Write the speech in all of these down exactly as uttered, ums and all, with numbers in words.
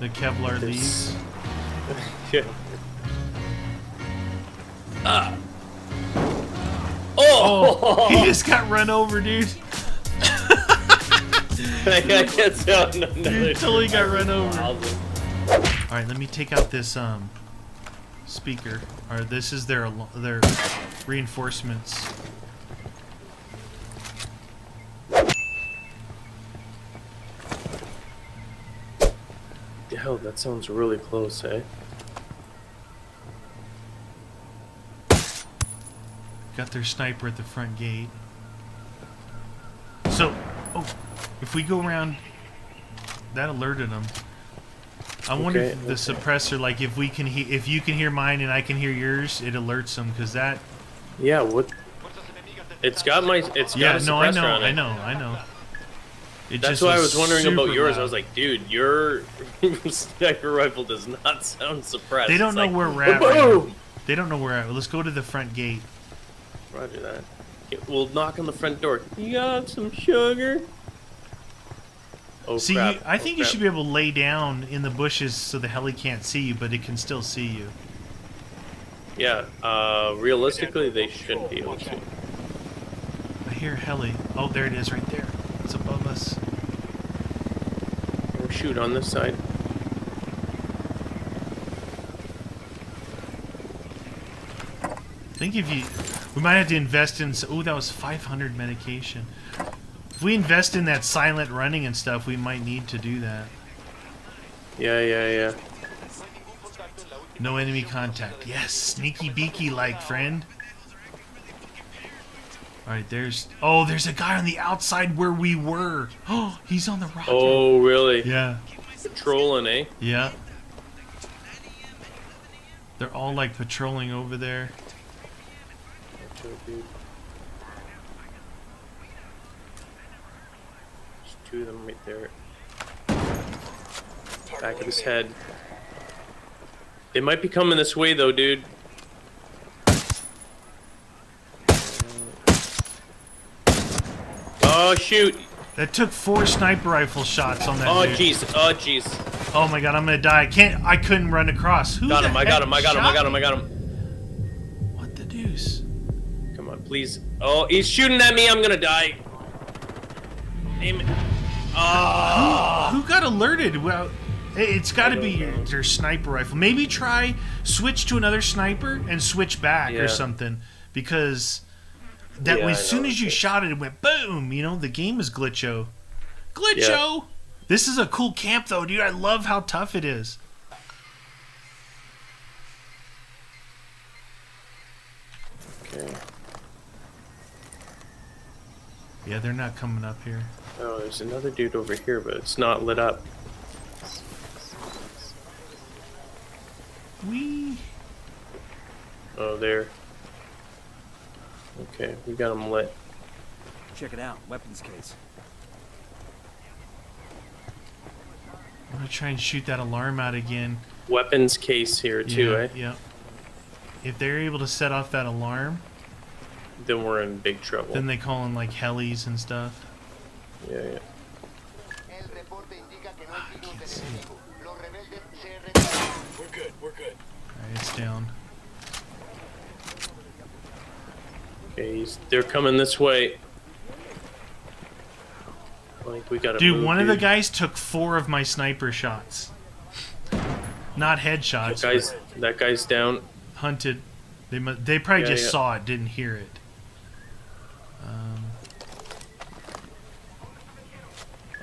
The Kevlar leaves. Yeah. Ah. Oh! Oh! He just got run over, dude. I can't tell. Dude totally got run over. Alright, let me take out this um speaker. Alright, this is their their reinforcements. Hell, that sounds really close, eh? Got their sniper at the front gate. So, oh, if we go around, that alerted them. I okay, wonder if the okay. suppressor, like, if we can, he if you can hear mine and I can hear yours, it alerts them because that. Yeah. What? It's got my. It's yeah. Got a no, I know. I know. I know. It That's why I was wondering about yours. Loud. I was like, dude, your sniper rifle does not sound suppressed. They don't it's know like, where we're at. Right they don't know where we're at. Let's go to the front gate. Roger that. It will knock on the front door. You got some sugar? Oh, see, crap. You, I oh, think crap. you should be able to lay down in the bushes so the heli can't see you, but it can still see you. Yeah, uh, realistically, they shouldn't be able to. I hear heli. Oh, there it is right there. It's above us. We'll shoot on this side. I think if you... We might have to invest in... Oh, that was five hundred medication. If we invest in that silent running and stuff, we might need to do that. Yeah, yeah, yeah. No enemy contact. Yes, sneaky beaky-like, friend. Alright, there's... Oh, there's a guy on the outside where we were. Oh, he's on the rocket. Oh, really? Yeah. Patrolling, eh? Yeah. They're all, like, patrolling over there. There's two of them right there. Back of his head. They might be coming this way, though, dude. Oh, shoot. That took four sniper rifle shots on that Oh, jeez. Oh, jeez. Oh, my God. I'm going to die. I can't. I couldn't run across. Who got him. I got him. I got him. I got him. I got him. What the deuce? Come on, please. Oh, he's shooting at me. I'm going to die. Aim it. Oh. Who, who got alerted? Well, it's got to be your, your sniper rifle. Maybe try switch to another sniper and switch back yeah. or something because... That yeah, as soon as you shot it, it went boom. You know, the game is glitcho. Glitcho! Yeah. This is a cool camp, though, dude. I love how tough it is. Okay. Yeah, they're not coming up here. Oh, there's another dude over here, but it's not lit up. Wee. Oh, there. Okay, we got them lit. Check it out, weapons case. I'm gonna try and shoot that alarm out again. Weapons case here too, yeah, eh? Yeah. If they're able to set off that alarm, then we're in big trouble. Then they call in like helis and stuff. Yeah, yeah. Ah, I can't see. We're good. We're good. Alright, it's down. Okay, they're coming this way. Like we gotta Dude, move, one dude. of the guys took four of my sniper shots. Not headshots. That guy's, that guy's down. Hunted. They they probably yeah, just yeah. saw it, didn't hear it. Um.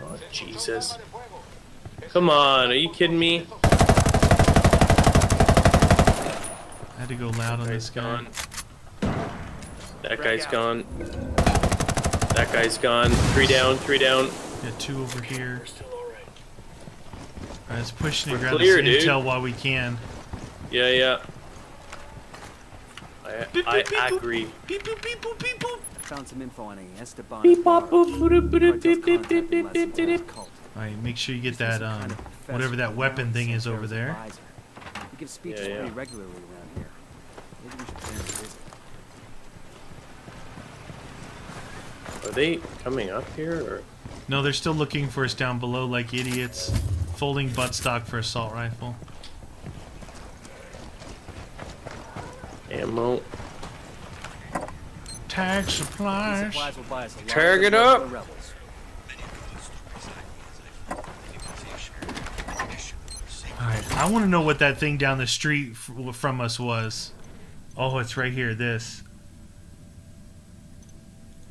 Oh Jesus! Come on, are you kidding me? I had to go loud on this guy. That guy's gone. That guy's gone. Three down, three down. Yeah, two over here. Alright, let's push and grab this intel while we can. Yeah, yeah. I, beep, I, beep, I beep, agree. Beep, beep, beep, beep, beep, beep. Found some info on a Esteban. Alright, make sure you get that, um, whatever that weapon thing is over there. We give speeches pretty regularly around here. Maybe we should plan to visit. Are they coming up here? Or? No, they're still looking for us down below like idiots. folding buttstock for assault rifle. Ammo. Tag supplies. Tag it up. Alright, I want to know what that thing down the street from us was. Oh, it's right here, this.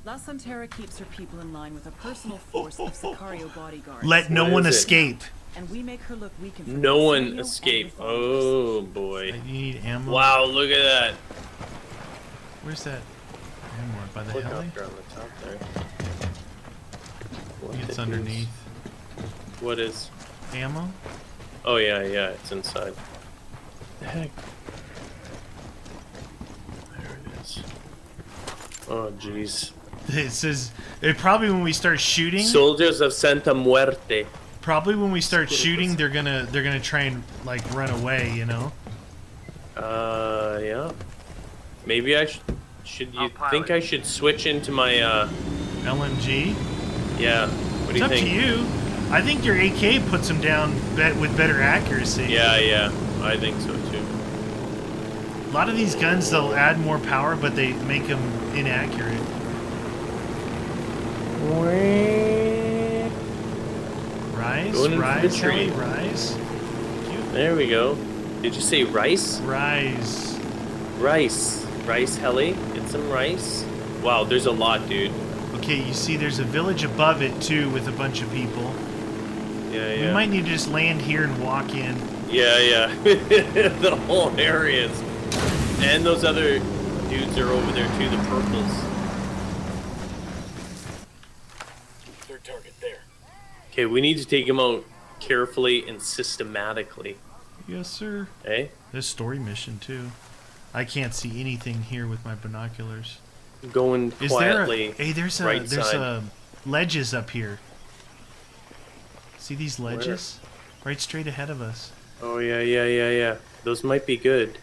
La Santera keeps her people in line with a personal force of Sicario bodyguards. Let no one escape. And we make her look weak. No one escape. Oh boy. You need ammo. Wow, look at that. Where's that ammo? By the heli? It's underneath. What is ammo? Oh yeah, yeah, it's inside. The heck. There it is. Oh jeez. It says it probably when we start shooting. Soldiers of Santa Muerte. Probably when we start shooting, they're gonna they're gonna try and like run away, you know. Uh yeah. Maybe I should. Should you think I should switch into my uh L M G? Yeah. What do you think? It's up to you. I think your A K puts them down bet with better accuracy. Yeah, yeah, I think so too. A lot of these guns, they'll add more power, but they make them inaccurate. Rice, rice, the rice. There we go. Did you say rice? Rice. Rice. Rice, heli. Get some rice. Wow, there's a lot, dude. Okay, you see there's a village above it too with a bunch of people. Yeah, yeah. We might need to just land here and walk in. Yeah, yeah. The whole area is... And those other dudes are over there too, the purples. Third target there. Okay, we need to take them out carefully and systematically. Yes, sir. Hey? Eh? This story mission too. I can't see anything here with my binoculars. Going quietly. Is there a, hey, there's a right there's side. a ledges up here. See these ledges? Where? Right straight ahead of us. Oh, yeah, yeah, yeah, yeah. Those might be good.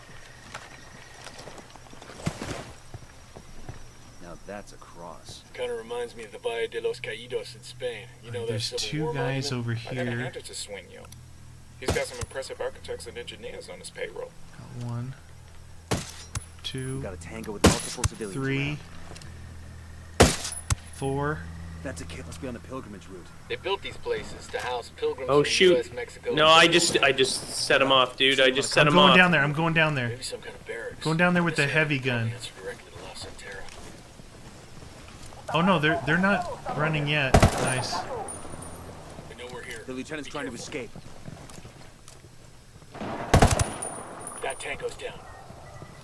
Now that's a cross. Kind of reminds me of the Via de los Caídos in Spain. You know, there's two guys over here. He's got some impressive architects and engineers on his payroll. Got one, two, three, four. That's a kid. Let's be on the pilgrimage route. They built these places to house pilgrims. Oh shoot! U S, Mexico, no, I just, I just set him off, dude. I just set him off. I'm going down there. I'm going down there. Maybe some kind of barracks. Going down there with the heavy gun. Oh no, they're they're not running yet. Nice. We know we're here. The lieutenant's trying to escape. That tango's down.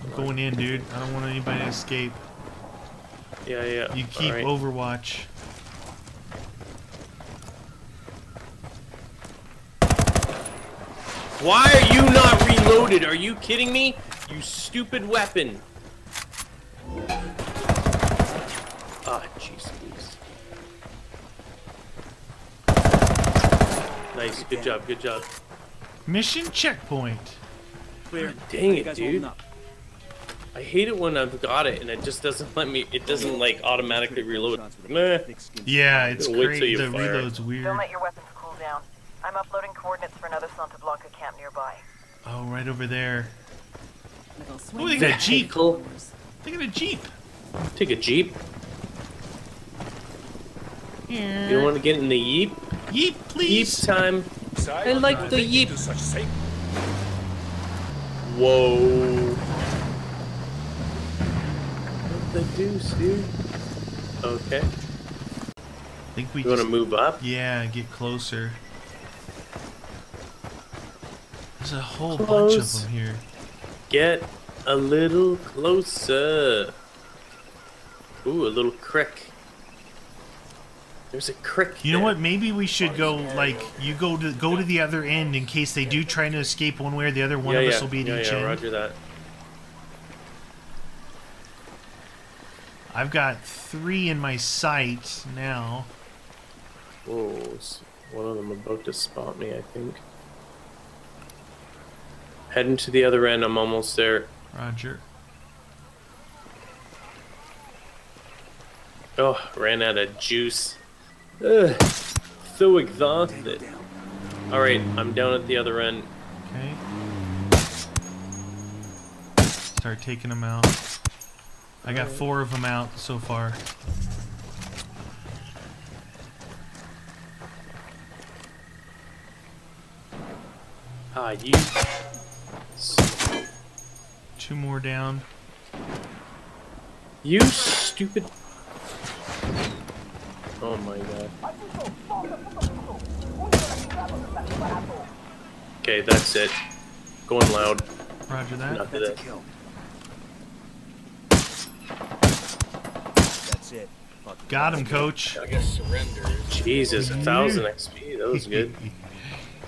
I'm going in, dude. I don't want anybody to escape. Yeah, yeah. You keep right. Overwatch. Why are you not reloaded? Are you kidding me? You stupid weapon. Ah, jeez, please. Nice, good job, good job. Mission checkpoint. Clear. Dang it, dude. I hate it when I've got it and it just doesn't let me, it doesn't like automatically reload. Meh. Yeah, it's crazy. The reload's weird. Don't let your weapons cool down. I'm uploading coordinates for another Santa Blanca camp nearby. Oh, right over there. Oh, they got a jeep. They got a jeep. Take a jeep. Yeah. You don't want to get in the yeep? Yeep, please. Yeep time. I like the yeep. Whoa. What the deuce, dude? Okay. I think we. You want to move up? Yeah, get closer. There's a whole Close. bunch of them here. Get a little closer. Ooh, a little crick. There's a crick. You there. know what? Maybe we should go like you go to go to the other end in case they do try to escape one way or the other. One yeah, of yeah. us will be at yeah, each yeah, end. Roger that. I've got three in my sight now. Whoa! One of them about to spot me, I think. Heading to the other end, I'm almost there. Roger. Oh, ran out of juice. Ugh, so exhausted. Alright, I'm down at the other end. Okay. Start taking them out. I got four of them out so far. Ah, you. Two more down. You stupid. Oh my god. Okay, that's it. Going loud. Roger that. Not that's that. It. Got him, coach. I guess surrender. Jesus, a thousand X P. That was good.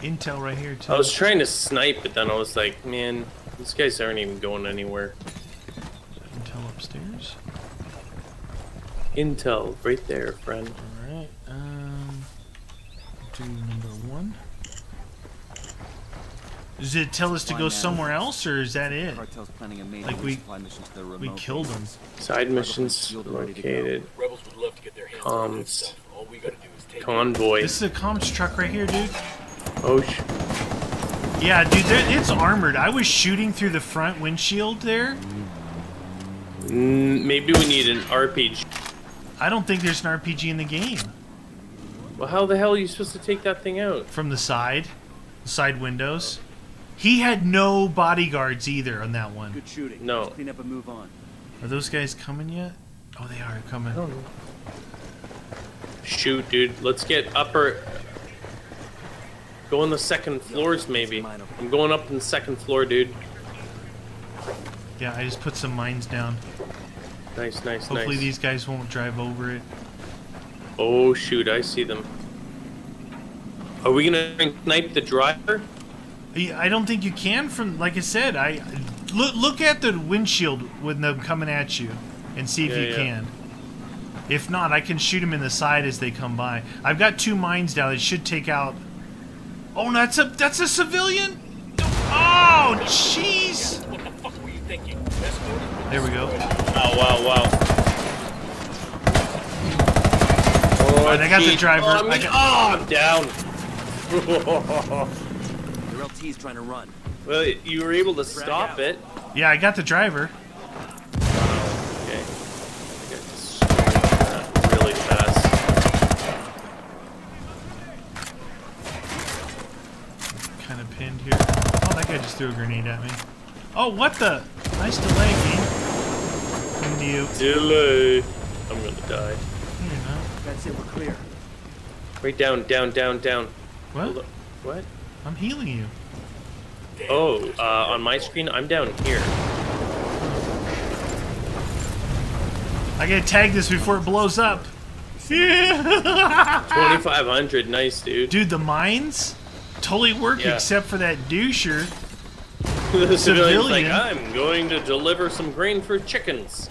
Intel right here, too. I was trying to snipe, but then I was like, man, these guys aren't even going anywhere. Intel upstairs. Intel, right there, friend. Alright, um. do number one. Does it tell us to go somewhere else, or is that it? Like we, we killed them. Side missions located. Comms. Convoy. This is a comms truck right here, dude. Oh sh. Yeah, dude, it's armored. I was shooting through the front windshield there. Mm, maybe we need an R P G. I don't think there's an R P G in the game. Well, how the hell are you supposed to take that thing out? From the side, side windows. He had no bodyguards either on that one. Good shooting. No. Let's clean up and move on. Are those guys coming yet? Oh, they are coming. I don't know. Shoot, dude. Let's get upper. Go on the second floors, maybe. I'm going up in the second floor, dude. Yeah, I just put some mines down. Nice, nice, Hopefully nice. Hopefully these guys won't drive over it. Oh, shoot. I see them. Are we going to snipe the driver? I don't think you can from, like I said, I look, look at the windshield when they're coming at you and see if yeah, you yeah. can. If not, I can shoot them in the side as they come by. I've got two mines down that should take out... Oh, that's a, that's a civilian? Oh, jeez! What the fuck were you thinking? There we go. Oh, wow, wow. Oh, All right, I got the driver. Oh, I got... oh I'm down. He's trying to run. Well, you were able to stop it. Yeah, I got the driver. Okay. I got destroyed that really fast. I'm kind of pinned here. Oh, that guy just threw a grenade at me. Oh, what the? Nice delay, game. Come to you. Delay. I'm gonna die. No, you're not. That's it. We're clear. Right down, down, down, down. What? What? I'm healing you. Oh, uh, on my screen, I'm down here. I gotta tag this before it blows up. twenty-five hundred, nice, dude. Dude, the mines totally work yeah. except for that doucher. The civilian's like, I'm going to deliver some grain for chickens.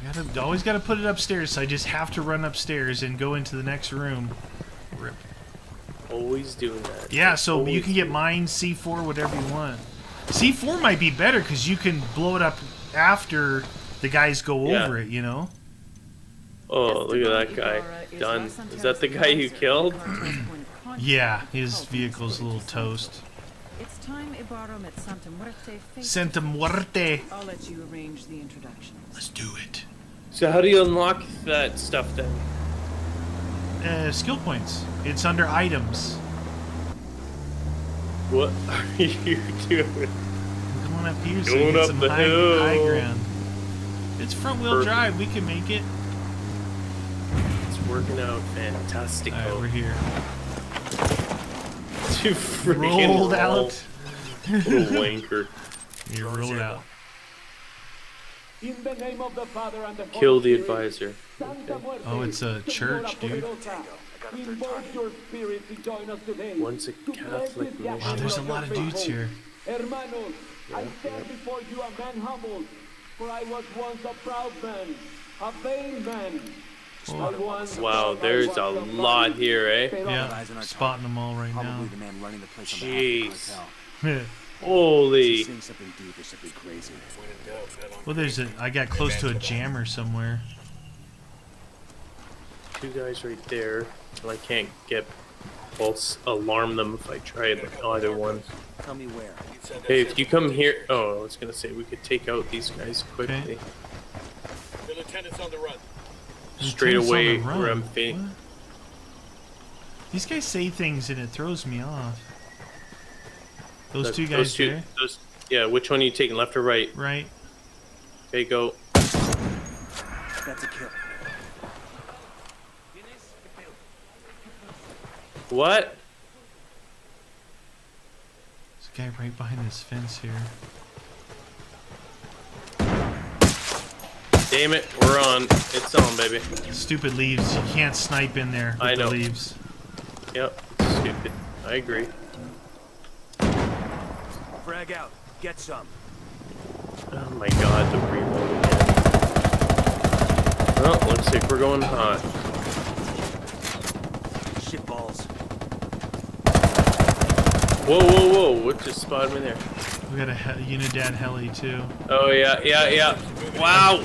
I gotta, always gotta put it upstairs, so I just have to run upstairs and go into the next room. Rip. Always doing that. Yeah, so always you can get mines, C four, whatever you want. C four might be better because you can blow it up after the guys go yeah. over it, you know? Oh, look at that guy. Done. Is that the guy you killed? Yeah, his vehicle's a little toast. It's time Ibaro met Santa Muerte. Santa Muerte. I'll let you arrange the introductions. Let's do it. So how do you unlock that stuff then? Uh, skill points. It's under items. What are you doing? I'm going up here so we get some high, high ground. It's front wheel Perfect. drive. We can make it. It's working out fantastic. All right, we're here. You freaking rolled roll. out. Little wanker. You rolled out. In the name of the Father and the Holy Kill the advisor. Okay. Oh, it's a church, dude. Once a Catholic mission. Wow, there's a lot of dudes here. Hermanos, I stand before you a man humbled, for I was once a proud man, a vain man. Wow, there's a lot here, eh? Yeah, I'm spotting them all right now. Jeez. Holy. Well, there's a. I got close to a jammer somewhere. Two guys right there. Well, I can't get false alarm them if I tried like, either one. Tell me where. Hey, if you come here... Oh, I was gonna say, we could take out these guys quickly. Okay. The lieutenant's on the run. Straight away, Rumpy. These guys say things and it throws me off. Those the, two guys those two, there? Those, yeah, which one are you taking, left or right? Right. Okay, go. That's a kill. What? There's a guy right behind this fence here. Damn it, we're on. It's on, baby. Stupid leaves. You can't snipe in there with I know. the leaves. Yep, it's stupid. I agree. Frag out. Get some. Oh my god, the reload. Well, looks like we're going hot. Shit balls. Whoa, whoa, whoa! What just spotted me there? We got a he Unidad heli too. Oh yeah, yeah, yeah! Wow!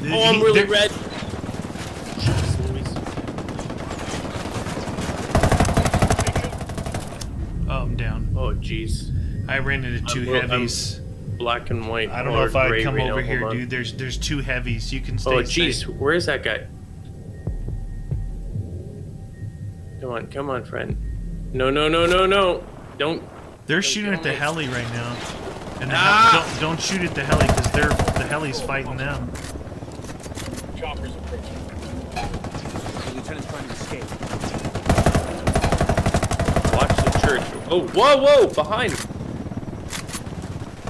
Did oh, I'm really red. Jeez Louise. Oh, I'm down. Oh, jeez. I ran into two I'm, heavies. I'm black and white. I don't know if I'd come right over now. here, dude. There's there's two heavies. You can stay. Oh, jeez. Where is that guy? Come on, come on, friend. No, no, no, no, no. Don't. They're don't shooting at the me. heli right now. And ah! don't, don't shoot at the heli because they're the heli's fighting them. Chopper's approaching. The lieutenant's trying to escape. Watch the church. Oh, whoa, whoa, behind him.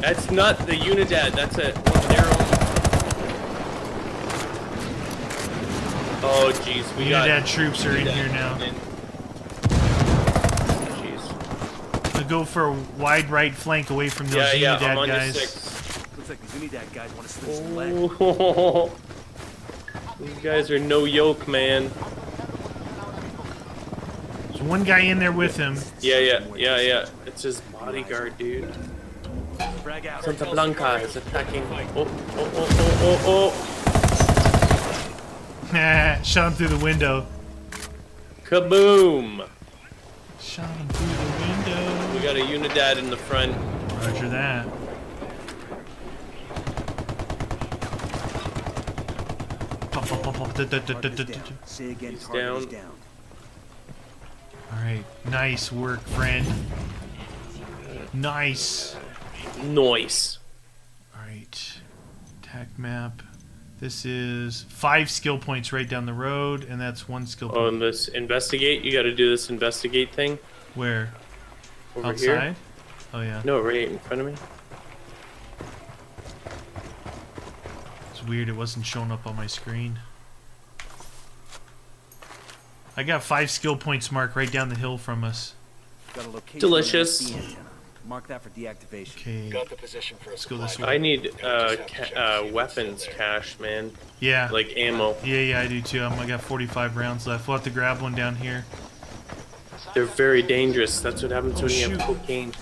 That's not the Unidad. That's a narrow. Oh, jeez, we got. Unidad troops are Unidad in here now. In. Go for a wide right flank away from those yeah, Unidad yeah, I'm on guys. Six. Looks like the Unidad guys want to slip some leg. These guys are no yoke, man. There's one guy in there with him. Yeah, yeah, yeah, yeah. It's his bodyguard, dude. Santa Blanca is attacking. Oh, oh, oh, oh, oh, oh. Shot him through the window. Kaboom! Shot him through the window. We got a Unidad in the front. Roger that. He's down. Alright, nice work, friend. Nice. Nice. Alright, attack map. This is five skill points right down the road, and that's one skill point. Oh, and this investigate? You gotta do this investigate thing? Where? Over Outside? Here? Oh yeah. No, right in front of me. It's weird, it wasn't showing up on my screen. I got five skill points marked right down the hill from us. Got a location. Delicious. Mark that for deactivation. Okay. Got the position for us. Let's go this way. I need uh, ca uh, weapons cache, man. Yeah. Like ammo. Yeah, yeah, I do too. I'm, I got forty-five rounds left. We'll have to grab one down here. They're very dangerous. That's what happens oh, when you have cocaine.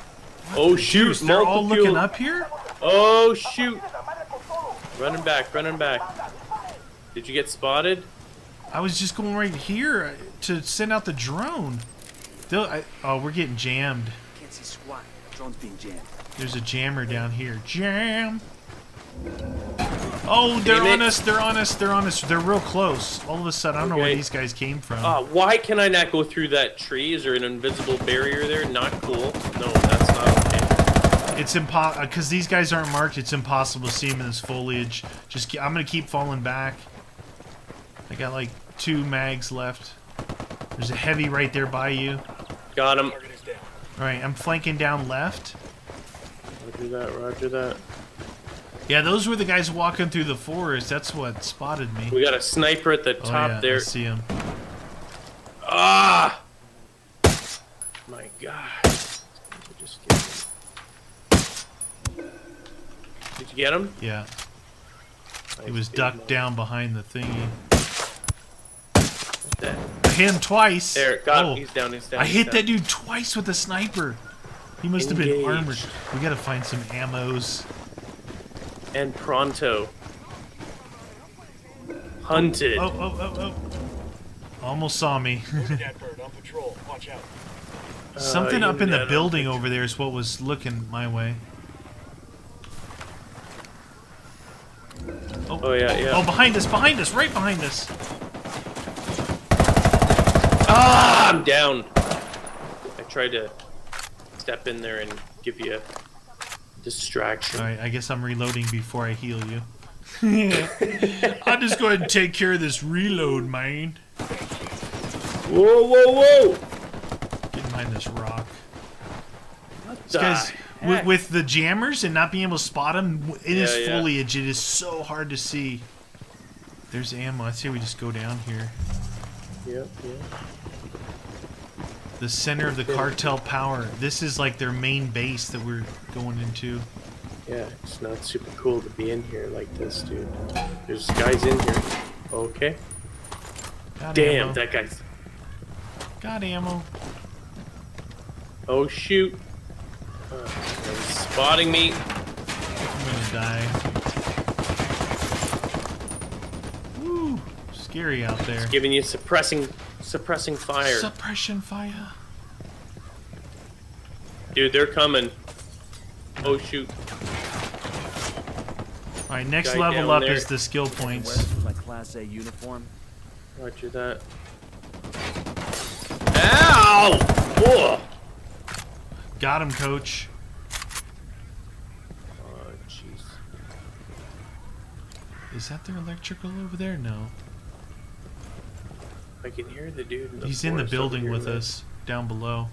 Oh shoot! They're Multiple. all looking up here. Oh shoot! Running back, running back. Did you get spotted? I was just going right here to send out the drone. I, oh, we're getting jammed. Can't see squat. Drone's being jammed. There's a jammer down here. Jam. Oh, they're Damn on it. us. They're on us. They're on us. They're real close. All of a sudden, I don't okay. know where these guys came from. Uh, why can I not go through that tree? Is there an invisible barrier there? Not cool. No, that's not okay. It's impo- because these guys aren't marked. It's impossible to see them in this foliage. Just keep, I'm gonna keep falling back. I got like two mags left. There's a heavy right there by you. Got him. All right, I'm flanking down left. Roger that. Roger that. Yeah, those were the guys walking through the forest. That's what spotted me. We got a sniper at the top oh, yeah, there. I see him. Ah! My God! Just get him. Did you get him? Yeah. Nice he was ducked man. down behind the thingy. I hit him twice. There, got oh. him. He's down. He's down. I he's hit down. that dude twice with a sniper. He must Engage. have been armored. We gotta find some ammos. And pronto. Hunted. Oh, oh, oh, oh. Almost saw me. patrol. Watch out. Uh, Something up in the building over there is what was looking my way. Oh, oh yeah, yeah. Oh, behind us, behind us, right behind us. Ah, I'm down. I tried to step in there and give you a distraction. All right, I guess I'm reloading before I heal you. I'll just go ahead and take care of this reload, man. Whoa, whoa, whoa! Get behind this rock. What the guys, with, with the jammers and not being able to spot them, in yeah, his foliage, yeah. It is so hard to see. There's ammo. I say we just go down here. Yep, yep. The center of the cartel power. This is like their main base that we're going into. Yeah, it's not super cool to be in here like this, dude. There's guys in here. Okay. Got Damn, ammo. that guy's... Got ammo. Oh, shoot. Uh, he's spotting me. I'm gonna die. Woo, scary out there. It's giving you suppressing, suppressing fire. Suppression fire. Dude, they're coming. Oh, shoot. Alright, next Guy level up there. is the skill points. My class A uniform. Roger that. Ow! Whoa. Got him, coach. Oh, jeez. Is that their electrical over there? No. I can hear the dude in the He's in the building with there. us, down below.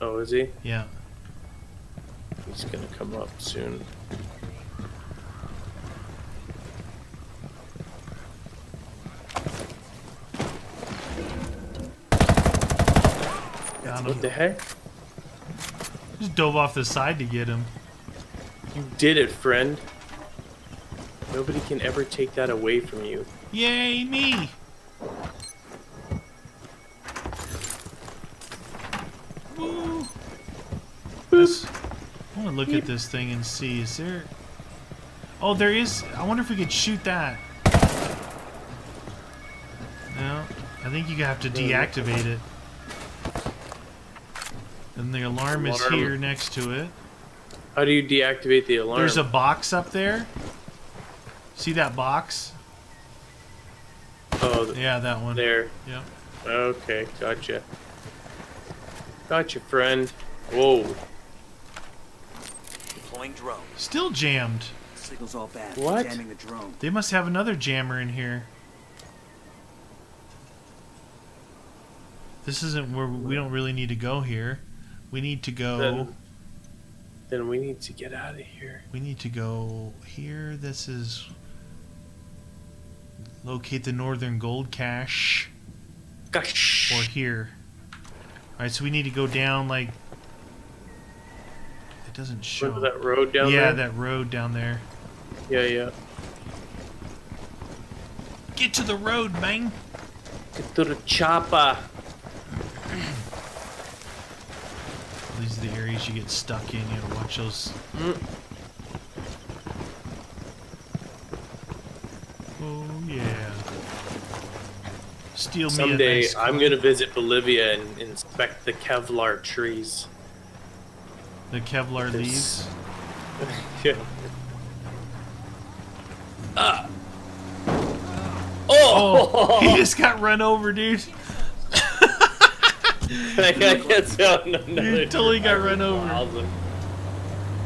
Oh, is he? Yeah. He's gonna come up soon. What the heck? Just dove off the side to get him. You did it, friend. Nobody can ever take that away from you. Yay, me! Woo! Boop. I want to look Beep. at this thing and see. Is there... Oh, there is... I wonder if we could shoot that. No. I think you have to deactivate it. And the alarm, alarm is here next to it. How do you deactivate the alarm? There's a box up there. See that box? Oh, yeah, that one. There. Yep. Okay, gotcha. Gotcha, friend. Whoa. Deploying drone. Still jammed. Signal's all bad. What? Jamming the drone. They must have another jammer in here. This isn't where we don't really need to go here. We need to go... Then, then we need to get out of here. We need to go here. This is... Locate the northern gold cache. Gosh. Or here. Alright, so we need to go down, like... It doesn't show. Remember that road down yeah, there? Yeah, that road down there. Yeah, yeah. Get to the road, man! Get to the chopper! These are the areas you get stuck in. You have to watch those. Mm. Oh yeah. Steal Someday, me. Someday nice I'm gonna visit Bolivia and inspect the Kevlar trees. The Kevlar There's... leaves. yeah. Uh. Oh. oh! He just got run over, dude. I can't tell. No, no, you totally got run over. Awesome.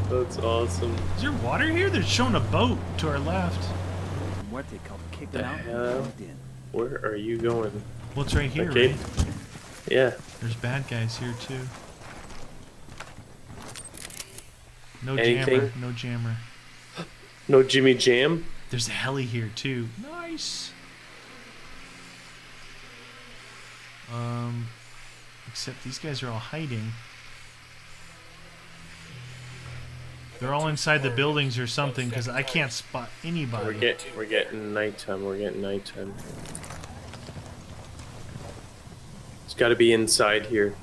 That's awesome. Is there water here? They're showing a boat to our left. What they call kicked the out hell? In. Where are you going? Well, it's right here, okay. right? Yeah. There's bad guys here, too. No Anything? jammer. No jammer. No Jimmy Jam? There's a heli here, too. Nice. Um... Except these guys are all hiding. They're all inside the buildings or something because I can't spot anybody. We're, get, we're getting nighttime. We're getting nighttime. It's got to be inside here.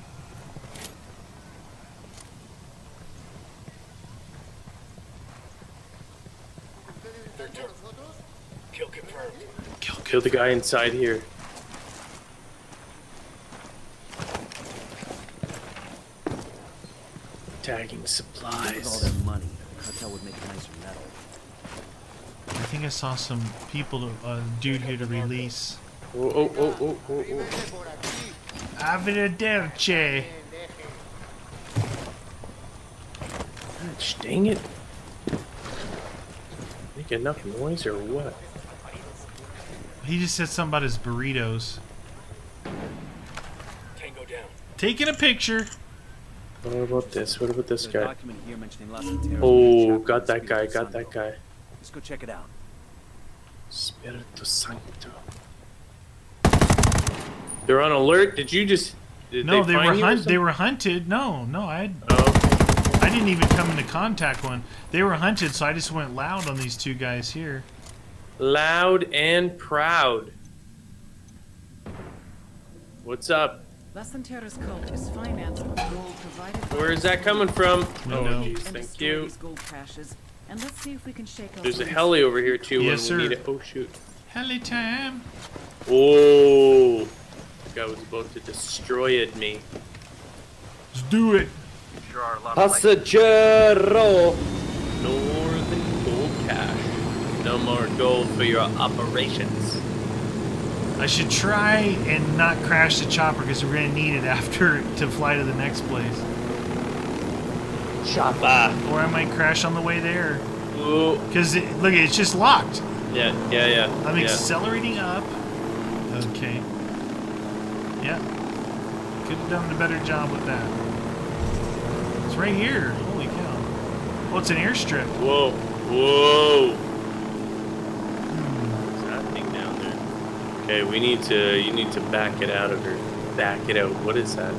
Kill confirmed. Kill the guy inside here. tagging supplies. With all that money, the cartel would make a nicer metal. I think I saw some people, uh, dude here to release. Oh, oh, oh, oh, oh, oh. Avederci. Gosh, dang it. Make enough noise or what? He just said something about his burritos. Tango down. Taking a picture. What about this? What about this guy? Oh, got that guy, got that guy. Let's go check it out. Spirito Santo. They're on alert. Did you just? Did no, they, they were hunted. They were hunted. No, no, I. Oh. I didn't even come into contact one. They were hunted, so I just went loud on these two guys here. Loud and proud. What's up? La Santera's cult is financed with gold provided by. Where is that coming from? No, oh, geez, thank you. Gold crashes, and let's see if we can shake There's a heli over here too. Yes, sir. We need it. Oh shoot. Heli time. Oh. Guy was about to destroy it me. Let's do it. Sure are a lot Pasajero. Northern gold cash. No more gold for your operations. I should try and not crash the chopper because we're gonna need it after to fly to the next place. Chopper. Or I might crash on the way there. Ooh. Cause it, look, it's just locked. Yeah, yeah, yeah. I'm yeah. accelerating up. Okay. Yeah, could have done a better job with that. It's right here. Holy cow! Oh, it's an airstrip. Whoa, whoa! Hmm. What's happening down there? Okay, we need to. You need to back it out of her. Back it out. What is that?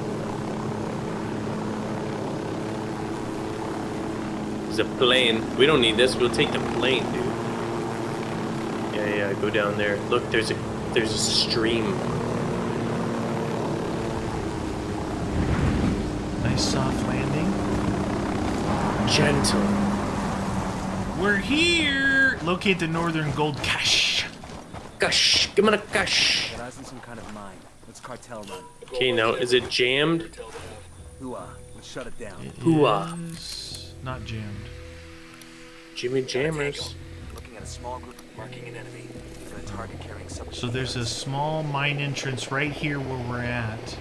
It's a plane. We don't need this. We'll take the plane, dude. Yeah, yeah. Go down there. Look, there's a there's a stream. Soft landing. Gentle. We're here. Locate the northern gold cache. Cache. Give me a cache. That isn't some kind of mine. It's cartel mine. Okay, now is it jammed? Hooah. Let's shut it down. Hooah. Not jammed. Jimmy Jammers. Looking at a small group marking an enemy. A target carrying something. So there's a small mine entrance right here where we're at.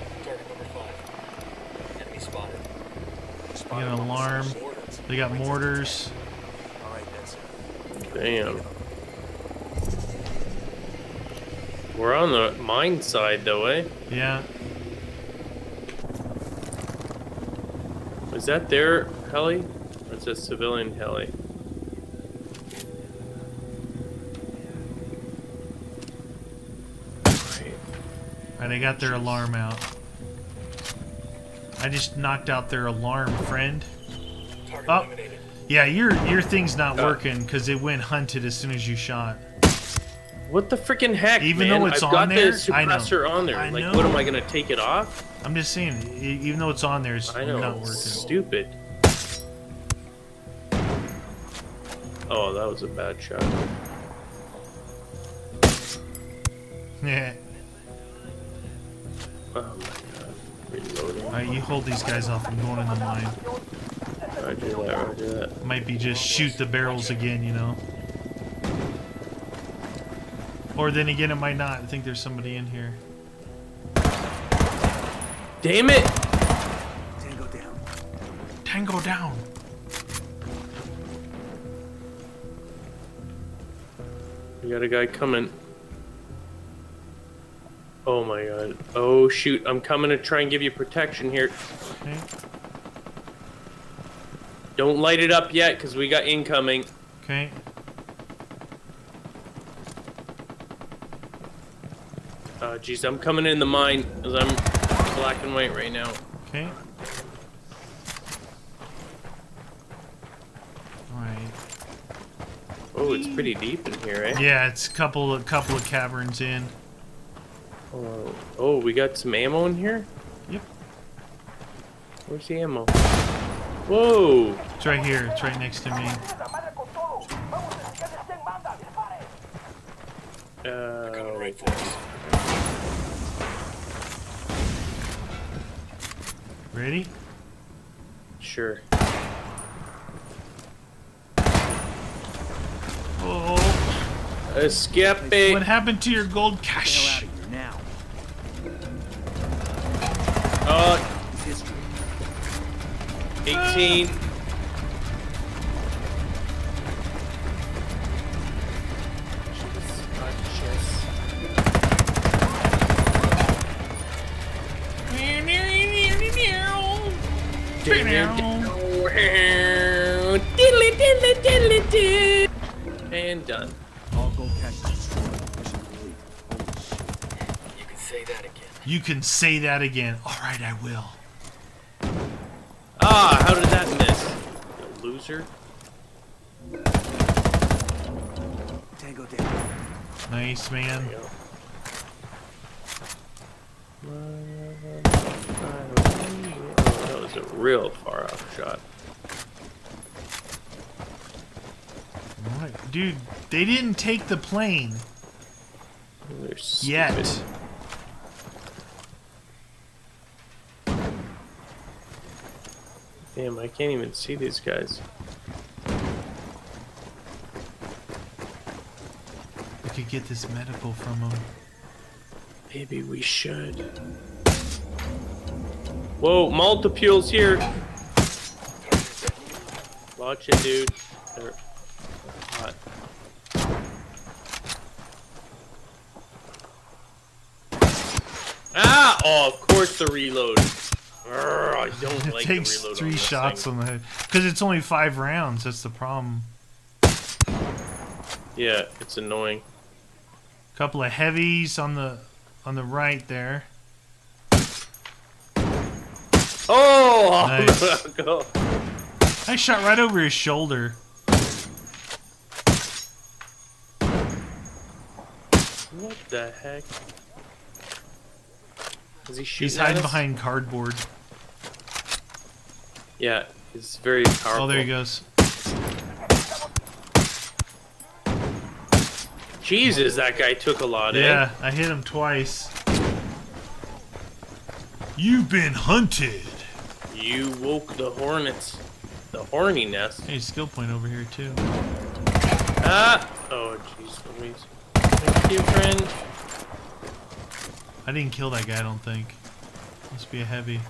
They got an alarm. They got mortars. Damn. We're on the mine side, though, eh? Yeah. Is that their heli? Or is that civilian heli? Alright, right, they got their alarm out. I just knocked out their alarm, friend. Oh, yeah, your your thing's not oh. working because it went hunted as soon as you shot. What the freaking heck, even man? Though it's I've on got there, the suppressor I know. on there. I like, know. What am I gonna take it off? I'm just saying, even though it's on there, it's I know. not working. Stupid. Oh, that was a bad shot. Yeah. Oh. Alright, you hold these guys off. I'm going in the mine. I do that, I do that. Might be just shoot the barrels again, you know. Or then again, it might not. I think there's somebody in here. Damn it! Tango down. Tango down. We got a guy coming. Oh my god. Oh shoot, I'm coming to try and give you protection here. Okay. Don't light it up yet, because we got incoming. Okay. Oh jeez, I'm coming in the mine, because I'm black and white right now. Okay. Alright. Oh, it's pretty deep in here, right? Eh? Yeah, it's a couple, a couple of caverns in. Oh, oh, we got some ammo in here? Yep. Where's the ammo? Whoa! It's right here. It's right next to me. Uh, right for us. Ready? Sure. Oh. Escape. What happened to your gold cash? Now. Uh, eighteen. Uh. And done. All gold cash destroyed. Mission complete. Holy shit. You can say that again. You can say that again. Alright, I will. Ah, how did that miss? You loser. Tango down. Nice, man. That was a real far off shot. Dude, they didn't take the plane. They're stupid. Yet. Damn, I can't even see these guys. We could get this medical from them. Maybe we should. Whoa, multipules here. Watch it, dude. They're Ah! Oh, of course the reload. Urgh, I don't like the reload. It takes three shots on the head. Because it's only five rounds, that's the problem. Yeah, it's annoying. Couple of heavies on the on the right there. Oh! Nice. Go. I shot right over his shoulder. What the heck? Is he shooting? He's hiding at us? Behind cardboard. Yeah, he's very powerful. Oh, there he goes. Jesus, that guy took a lot, yeah, eh? I hit him twice. You've been hunted. You woke the hornets. The horny nest. Hey, skill point over here, too. Ah! Oh, jeez, Louise. Thank you, friend. I didn't kill that guy, I don't think. Must be a heavy.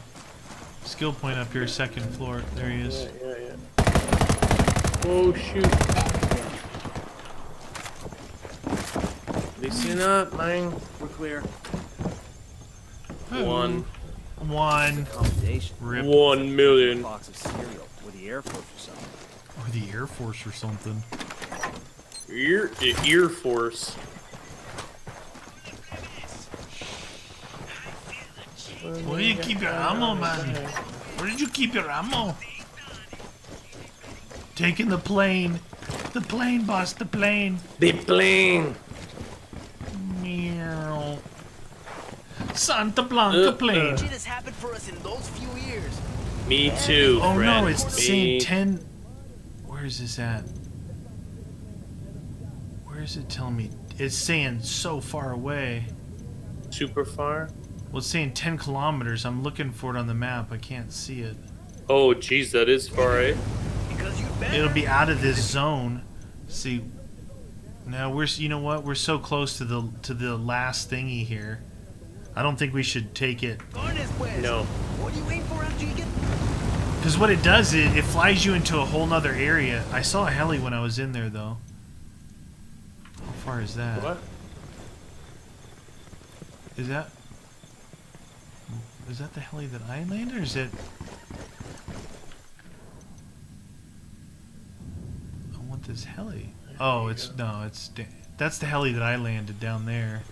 Skill point up here, second floor. There he is. Yeah, yeah, yeah. Oh, shoot. Listen up, man. We're clear. One. One. Rip. One million. Box of cereal with the Air Force or something. Or the Air Force or something. Ear, the Ear Force. Where do you keep your ammo, man? Where did you keep your ammo? Taking the plane. The plane, boss, the plane. The plane. Meow. Santa Blanca uh, plane. Uh. Gee, this happened for us in those few years. Me too, Oh, friend. No, it's the same ten... Where is this at? Where is it telling me? It's saying so far away. Super far? Well, it's saying ten kilometers. I'm looking for it on the map. I can't see it. Oh, jeez, that is far, eh? Because you It'll be out of this zone. See, now we're you know what? We're so close to the to the last thingy here. I don't think we should take it. No. What do you aim for after you get? Because what it does is it flies you into a whole nother area. I saw a heli when I was in there, though. How far is that? What? Is that? Is that the heli that I landed, or is it... I want this heli. Oh, it's... No, it's... That's the heli that I landed down there.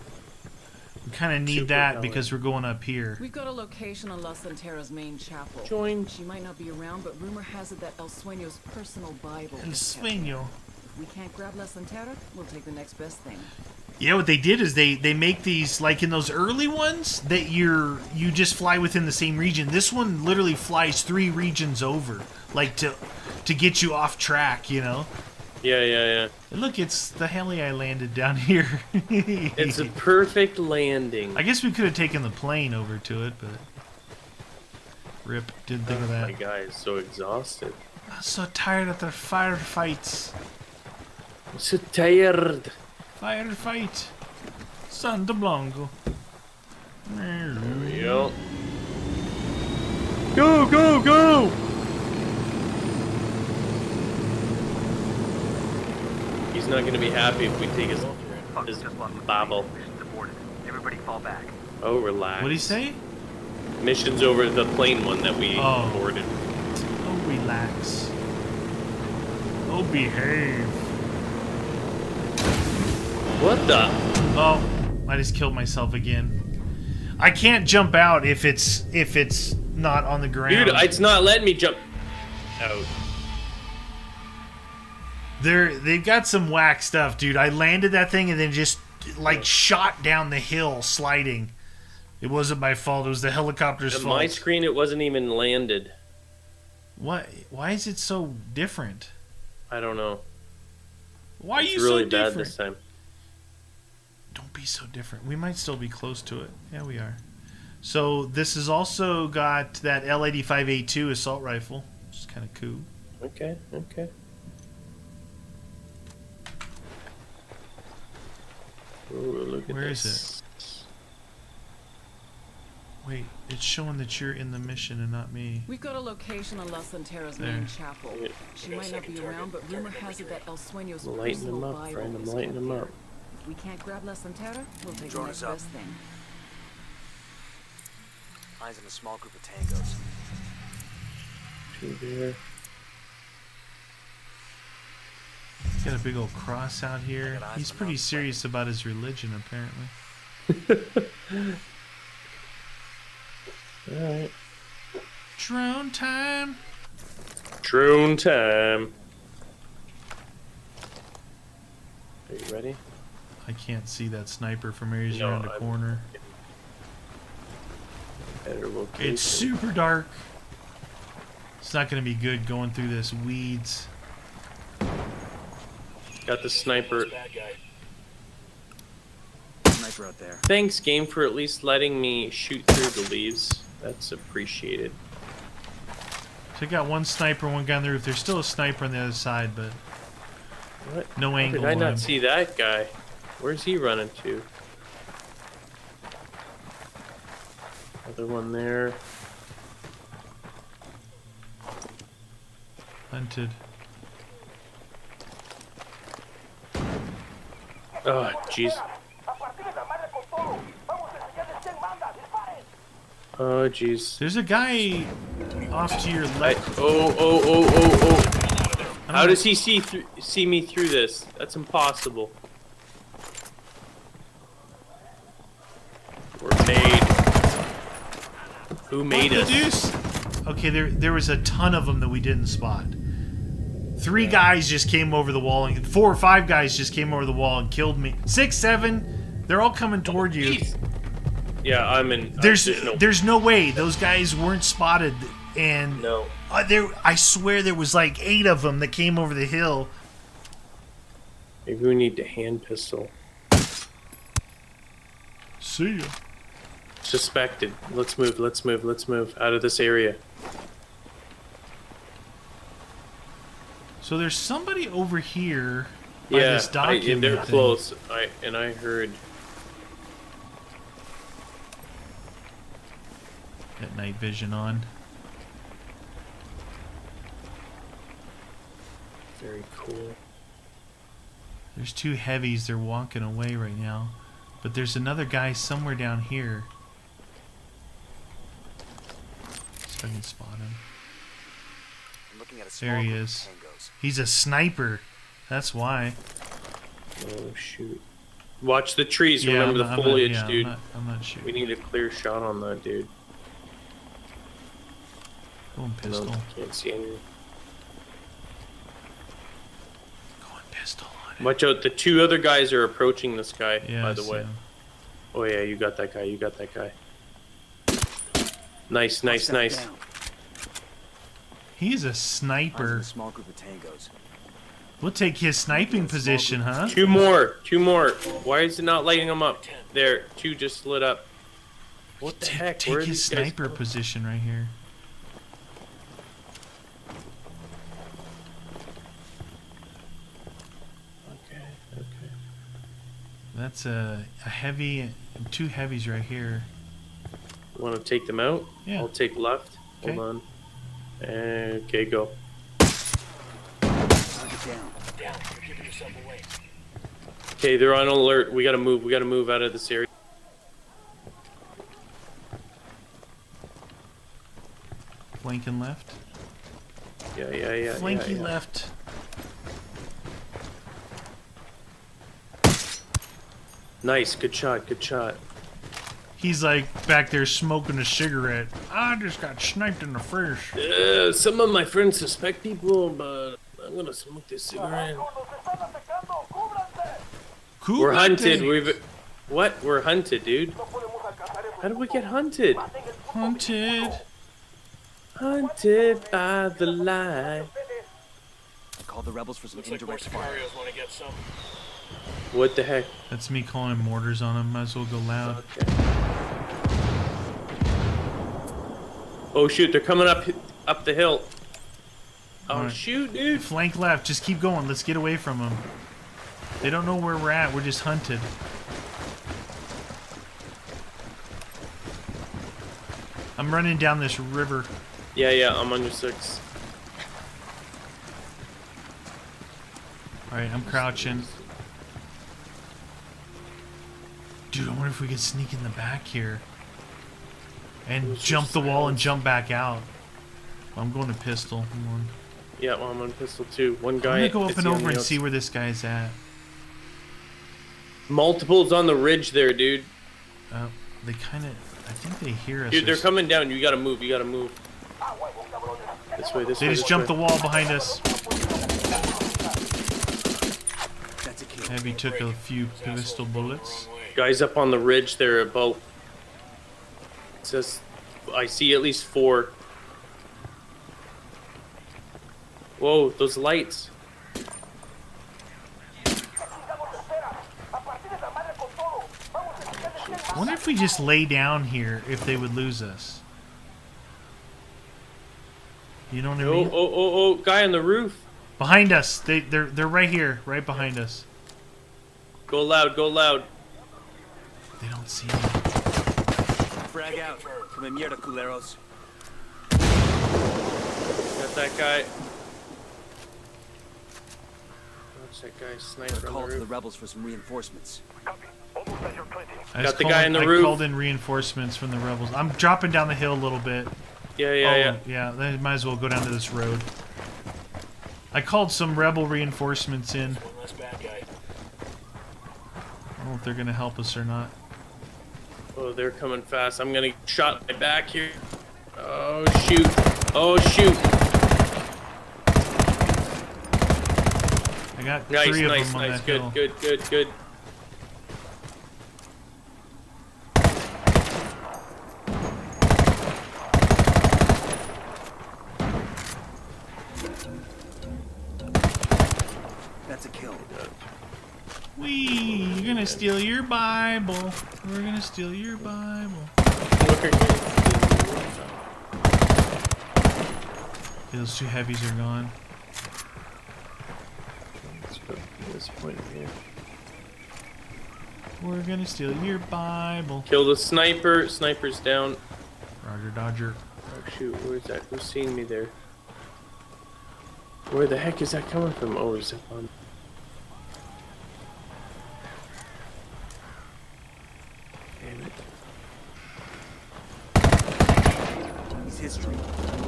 We kind of need Super that heli. Because we're going up here. We've got a location on La Santera's main chapel. Join. She might not be around, but rumor has it that El Sueño's personal Bible... El Sueño. If we can't grab La Santera, we'll take the next best thing. Yeah, what they did is they, they make these, like in those early ones, that you're you just fly within the same region. This one literally flies three regions over, like to to get you off track, you know? Yeah, yeah, yeah. Look, it's the heli I landed down here. It's a perfect landing. I guess we could have taken the plane over to it, but... Rip, didn't think oh, of that. My guy is so exhausted. I'm so tired of their firefights. so tired. Firefight. Santa Blanca. There we go. Go, go, go! He's not going to be happy if we take his, his bobble. Everybody fall back. Oh, relax. What did he say? Mission's over the plane one that we oh. boarded. Oh, relax. Oh, behave. What the? Oh, I just killed myself again. I can't jump out if it's if it's not on the ground. Dude, it's not letting me jump. Oh. They're they've got some whack stuff, dude. I landed that thing and then just like shot down the hill sliding. It wasn't my fault. It was the helicopter's fault. On my screen, it wasn't even landed. What? Why is it so different? I don't know. Why are you so different? It's really bad this time. Don't be so different. We might still be close to it. Yeah, we are. So this has also got that L eighty-five A two assault rifle, which is kind of cool. Okay, okay. Ooh, look at Where this. is it? Wait, it's showing that you're in the mission and not me. We've got a location on La Santera's there. main chapel. Yeah, she might not be target, around, but rumor has it that El Sueño's personal Bible. Lighten them up, friend. I'm lighting them up. If we can't grab La Santera, we'll take the next best thing. Eyes on a small group of tangos. Two there. Got a big old cross out here. He's pretty serious about his religion, apparently. Alright. Drone time! Drone time! Are you ready? I can't see that sniper from areas no, around the I'm corner. It's super dark. It's not going to be good going through this weeds. Got the sniper. Sniper out there. Thanks, game, for at least letting me shoot through the leaves. That's appreciated. So I got one sniper, one guy on the roof. There's still a sniper on the other side, but what? no How angle. Did I not him. see that guy? Where's he running to? Other one there. Hunted. Oh, jeez. Oh, jeez. There's a guy off to your left. I, oh, oh, oh, oh, oh. How does he see through, see me through this? That's impossible. We're made. Who made us? Deuce? Okay, there there was a ton of them that we didn't spot. Three guys just came over the wall, and four or five guys just came over the wall and killed me. Six, seven, they're all coming toward you. Yeah, I'm in. There's I'm no. there's no way those guys weren't spotted, and no, uh, there. I swear there was like eight of them that came over the hill. Maybe we need the hand pistol. See ya. Suspected. Let's move. Let's move. Let's move out of this area. So there's somebody over here by yeah, this document. Yeah, they're close. I and I heard that night vision on. Very cool. There's two heavies. They're walking away right now, but there's another guy somewhere down here. So I can spot him. I'm looking at a small there he is. He's a sniper. That's why. Oh, shoot. Watch the trees. Yeah, Remember I'm the not, foliage, I'm not, yeah, dude. I'm not, I'm not shooting. We need a clear shot on that, dude. Going pistol. No, can't see anything. Going pistol on it. Watch out. The two other guys are approaching this guy, yeah, by the way. Him. Oh, yeah. You got that guy. You got that guy. Nice, nice, nice. Down. He's a sniper. A small group of tangos. We'll take his sniping position, huh? Two more, two more. Why is it not lighting them up? There, two just lit up. What the heck? Take his sniper position right here. Okay. That's a, a heavy, two heavies right here. Want to take them out? Yeah. I'll take left. Okay. Hold on. Okay, go. Okay, they're on alert. We gotta move. We gotta move out of this area. Flanking left. Yeah, yeah, yeah. Flanky yeah, yeah. left. Nice, good shot, good shot. He's like back there smoking a cigarette. I just got sniped in the face. Uh, some of my friends suspect people, but I'm gonna smoke this cigarette. We're hunted. We've what? We're hunted, dude. How did we get hunted? Hunted. Hunted by the light. I called the rebels for some indirect fire. What the heck? That's me calling mortars on him. Might as well go loud. Okay. Oh shoot! They're coming up up the hill. Oh right. Shoot, dude! Flank left. Just keep going. Let's get away from them. They don't know where we're at. We're just hunted. I'm running down this river. Yeah, yeah. I'm under six. All right, I'm crouching. Dude, I wonder if we could sneak in the back here and jump the wall and jump back out. Well, I'm going to pistol. One. Yeah, well, I'm on pistol too. One guy. I'm gonna go up and over and see where this guy's at. Multiples on the ridge there, dude. Uh, they kind of. I think they hear us. Dude, they're coming down. You gotta move. You gotta move. This way. This way. They just jumped the wall behind us. Heavy took a few pistol bullets. Guys up on the ridge there about it says I see at least four. Whoa, those lights. I wonder if we just lay down here if they would lose us. You know what I mean? Oh, oh, oh, oh, guy on the roof. Behind us. They they're they're right here, right behind us. Go loud, go loud. They don't see me. Frag out. Come here, culeros. Got that guy. Watch that guy sniper. Call to the rebels for some reinforcements. I got the guy in the roof. I called in reinforcements from the rebels. I'm dropping down the hill a little bit. Yeah, yeah, oh, yeah. Yeah, they might as well go down to this road. I called some rebel reinforcements in. One less bad guy. I don't know if they're gonna help us or not. Oh, they're coming fast. I'm gonna shot my back here. Oh, shoot. Oh, shoot. I got nice, three of nice, them on nice. that good, hill. Good, good, good, good. That's a kill. Wee, you're gonna steal your Bible. We're gonna steal your Bible. Those two heavies are gone. This point here. We're gonna steal your Bible. Kill the sniper. Sniper's down. Roger, Dodger. Oh shoot, where's that? Who's seeing me there? Where the heck is that coming from? Oh, is it on?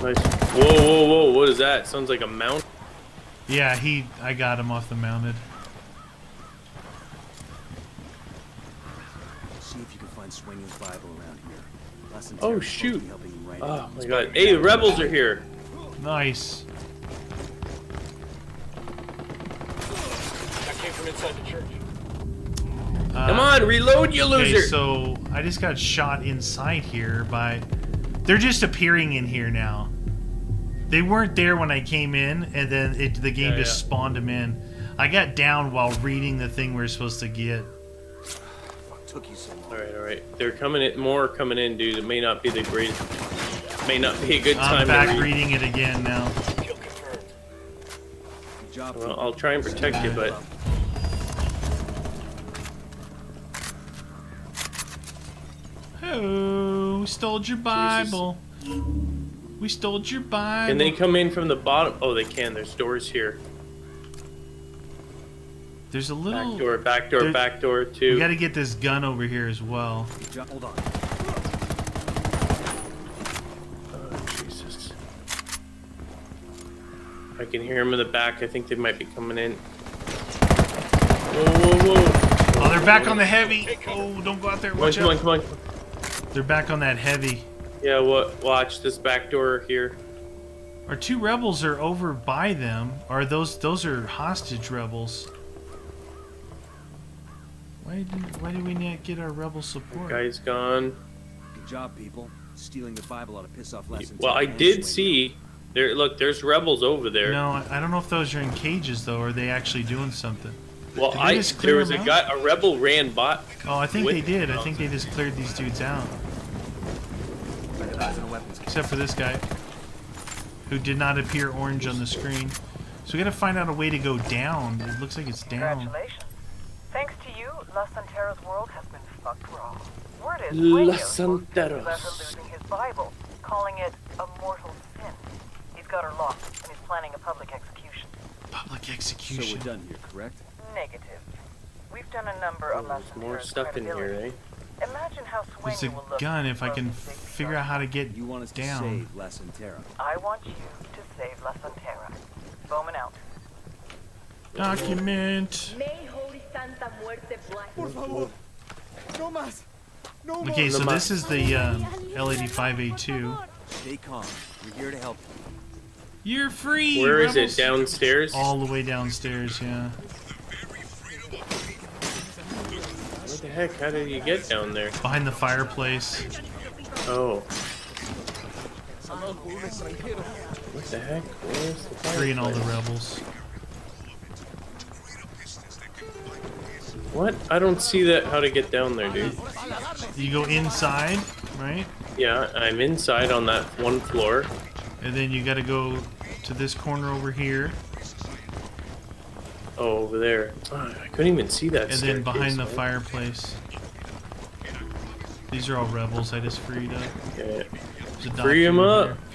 Nice. Whoa, whoa, whoa, what is that? Sounds like a mount. Yeah, he, I got him off the mounted. See if you can find Swinging's Bible around here. Oh, shoot. Right oh, my God. Hey, the rebels are here. Nice. That came from inside the church. Uh, Come on, reload, you loser. Okay, so I just got shot inside here by... They're just appearing in here now. They weren't there when I came in, and then it, the game yeah, just yeah. spawned them in. I got down while reading the thing we we're supposed to get. Took you so long. All right, all right. They're coming in. More coming in, dude. It may not be the greatest. May not be a good time. I'm back to read. reading it again now. Good job. Well, I'll try and protect you, but Oh, we stole your Bible. Jesus. We stole your Bible. Can they come in from the bottom? Oh, they can. There's doors here. There's a little... Back door, back door, there... back door, too. We gotta get this gun over here as well. Hold on. Oh, Jesus. I can hear them in the back. I think they might be coming in. Whoa, whoa, whoa. Oh, they're back on the heavy. Oh, don't go out there. Watch out. Come on, come on, come on. They're back on that heavy. Yeah, what? Watch this back door here. Our two rebels are over by them. Are those? Those are hostage rebels. Why did? Why did we not get our rebel support? The guy's gone. Good job, people. Stealing the Bible out of piss off lessons. Well, I did see. There, look. There's rebels over there. No, I don't know if those are in cages though. Or are they actually doing something? Well, I there was a out? guy. A rebel ran by. Oh, I think they did. I think they just cleared these dudes out. Except for this guy, who did not appear orange on the screen. So we gotta find out a way to go down. It looks like it's down. Congratulations. Thanks to you, La Santera's world has been fucked raw. Word is La Santera losing his Bible, calling it a mortal sin. He's got her locked, and he's planning a public execution. Public execution. So we're done here, correct? Negative. We've done a number oh, of La Santera's more stuff in here, eh? Imagine how it's a will look gun if I can figure out how to get you want us down. To save La Santera. I want you to save La Santera. Bowman out. Document. May Holy Santa Muerte bless. Por favor. No mas. No mas. Okay, so this is the uh, L eighty-five A two. Stay calm. We're here to help you. You're free. Where rebels. Is it? Downstairs? All the way downstairs, yeah. The heck, how did you get down there? Behind the fireplace. Oh. What the heck? Where's the fireplace? Freeing all the rebels. What? I don't see that. How to get down there, dude. You go inside, right? Yeah, I'm inside on that one floor. And then you gotta go to this corner over here. Oh, over there. Oh, I couldn't even see that. And staircase. Then behind the fireplace. These are all rebels I just freed up. Yeah. Free them up. There.